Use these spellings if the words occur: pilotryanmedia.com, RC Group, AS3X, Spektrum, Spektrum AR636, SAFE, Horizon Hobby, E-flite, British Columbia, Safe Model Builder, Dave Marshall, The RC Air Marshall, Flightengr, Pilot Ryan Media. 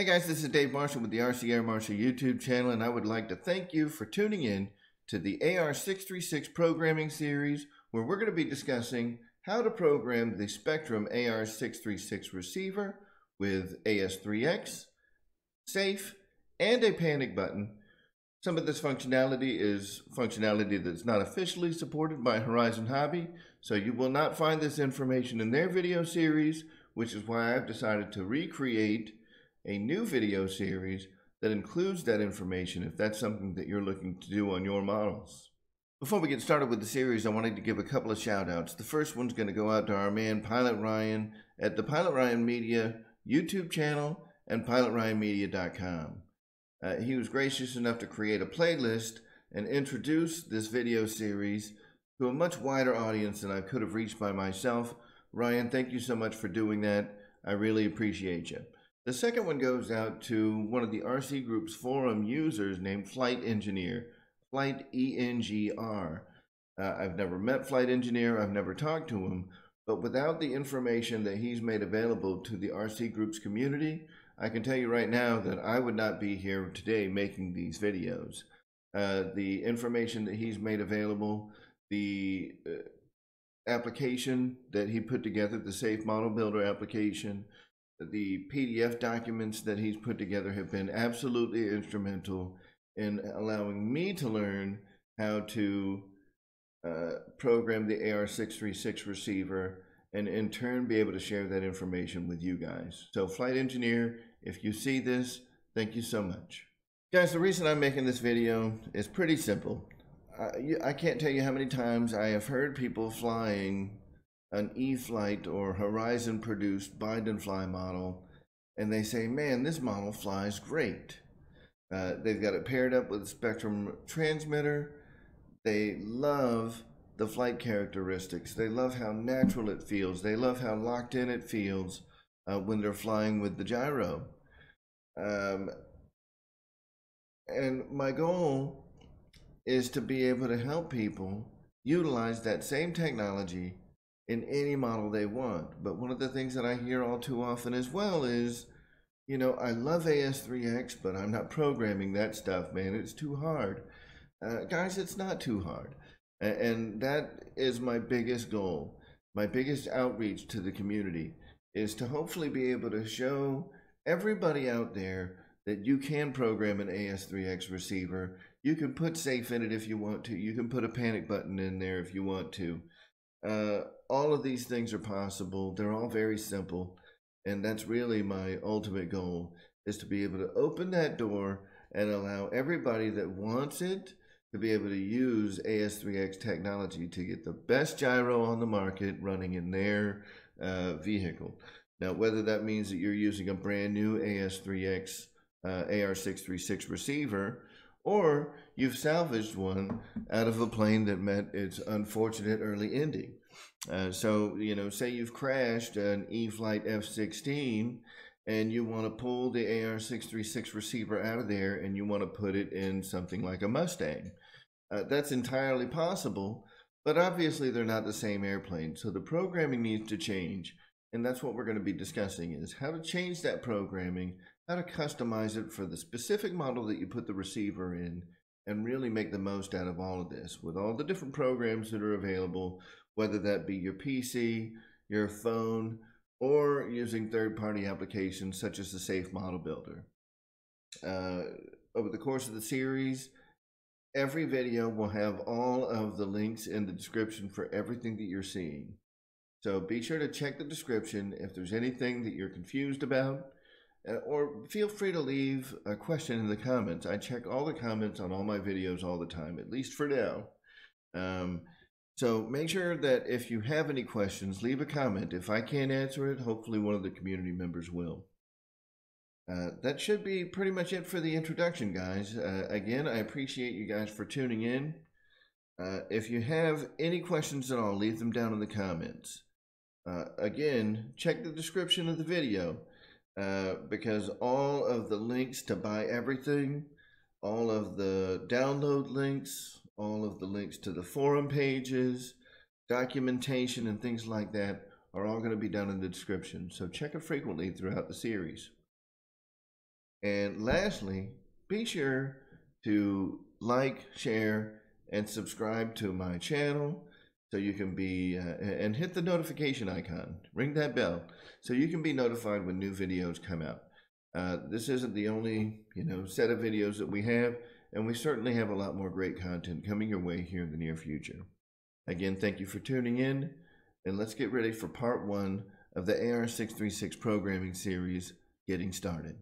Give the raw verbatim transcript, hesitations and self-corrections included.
Hey guys, this is Dave Marshall with the R C Air Marshall YouTube channel, and I would like to thank you for tuning in to the A R six three six programming series, where we're going to be discussing how to program the Spektrum A R six three six receiver with A S three X, SAFE, and a panic button. Some of this functionality is functionality that's not officially supported by Horizon Hobby, so you will not find this information in their video series, which is why I've decided to recreate a new video series that includes that information if that's something that you're looking to do on your models. Before we get started with the series, I wanted to give a couple of shout outs. The first one's going to go out to our man Pilot Ryan at the Pilot Ryan Media YouTube channel and pilot ryan media dot com. Uh, he was gracious enough to create a playlist and introduce this video series to a much wider audience than I could have reached by myself. Ryan, thank you so much for doing that. I really appreciate you. The second one goes out to one of the R C Group's forum users named Flightengr, Flightengr. Uh, I've never met Flightengr, I've never talked to him, but without the information that he's made available to the R C Group's community, I can tell you right now that I would not be here today making these videos. Uh, the information that he's made available, the uh, application that he put together, the Safe Model Builder application, the P D F documents that he's put together have been absolutely instrumental in allowing me to learn how to uh, program the A R six three six receiver and in turn be able to share that information with you guys. So Flightengr, if you see this, thank you so much. Guys, the reason I'm making this video is pretty simple. I, I can't tell you how many times I have heard people flying an E-flite or Horizon produced bind and fly model, and they say, man, this model flies great. Uh, they've got it paired up with a Spektrum transmitter. They love the flight characteristics. They love how natural it feels. They love how locked in it feels uh, when they're flying with the gyro. Um, and my goal is to be able to help people utilize that same technology in any model they want. But one of the things that I hear all too often as well is, you know, I love A S three X, but I'm not programming that stuff, man. It's too hard. Uh, guys, it's not too hard. And that is my biggest goal. My biggest outreach to the community is to hopefully be able to show everybody out there that you can program an A S three X receiver. You can put SAFE in it if you want to. You can put a panic button in there if you want to. Uh, all of these things are possible. They're all very simple, and that's really my ultimate goal, is to be able to open that door and allow everybody that wants it to be able to use A S three X technology to get the best gyro on the market running in their uh, vehicle. Now, whether that means that you're using a brand new A S three X uh, A R six three six receiver, or you've salvaged one out of a plane that met its unfortunate early ending. Uh, so, you know, say you've crashed an E-flite F sixteen and you want to pull the A R six three six receiver out of there and you want to put it in something like a Mustang. Uh, that's entirely possible, but obviously they're not the same airplane. So the programming needs to change. And that's what we're going to be discussing, is how to change that programming, how to customize it for the specific model that you put the receiver in, and really make the most out of all of this with all the different programs that are available, whether that be your P C, your phone, or using third-party applications such as the Safe Model Builder. Uh, over the course of the series, every video will have all of the links in the description for everything that you're seeing. So be sure to check the description if there's anything that you're confused about, or feel free to leave a question in the comments. I check all the comments on all my videos all the time, at least for now. Um, so make sure that if you have any questions, leave a comment. If I can't answer it, hopefully one of the community members will. Uh, that should be pretty much it for the introduction, guys. Uh, again, I appreciate you guys for tuning in. Uh, if you have any questions at all, leave them down in the comments. Uh, again, check the description of the video. Uh, because all of the links to buy everything, all of the download links, all of the links to the forum pages, documentation, and things like that are all going to be down in the description. So check it frequently throughout the series. And lastly, be sure to like, share, and subscribe to my channel so you can be, uh, and hit the notification icon, ring that bell, so you can be notified when new videos come out. Uh, this isn't the only, you know, set of videos that we have, and we certainly have a lot more great content coming your way here in the near future. Again, thank you for tuning in, and let's get ready for part one of the A R six thirty-six programming series, Getting Started.